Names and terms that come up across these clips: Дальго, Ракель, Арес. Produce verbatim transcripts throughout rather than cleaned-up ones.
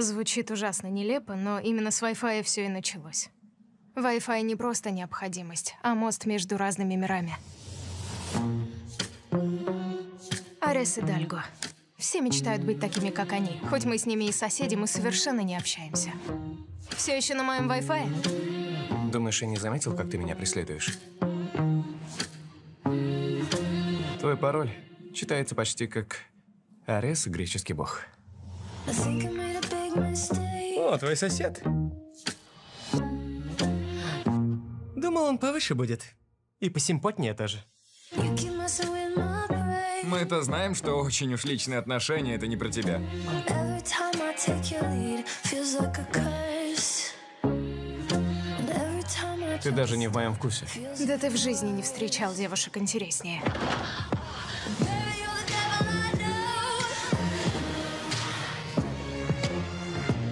Звучит ужасно нелепо, но именно с Wi-Fi все и началось. Wi-Fi не просто необходимость, а мост между разными мирами. Арес и Дальго. Все мечтают быть такими, как они. Хоть мы с ними и соседи, мы совершенно не общаемся. Все еще на моем Wi-Fi? Думаешь, я не заметил, как ты меня преследуешь? Твой пароль читается почти как Арес, греческий бог. О, твой сосед. Думал, он повыше будет. И посимпотнее тоже. Мы-то знаем, что очень уж личные отношения — это не про тебя. Ты даже не в моем вкусе. Да ты в жизни не встречал девушек интереснее.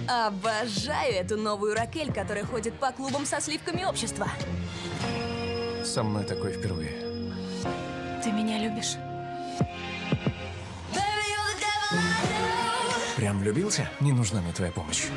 Обожаю эту новую Ракель, которая ходит по клубам со сливками общества. Со мной такой впервые. Ты меня любишь? Прям влюбился? Не нужна мне твоя помощь.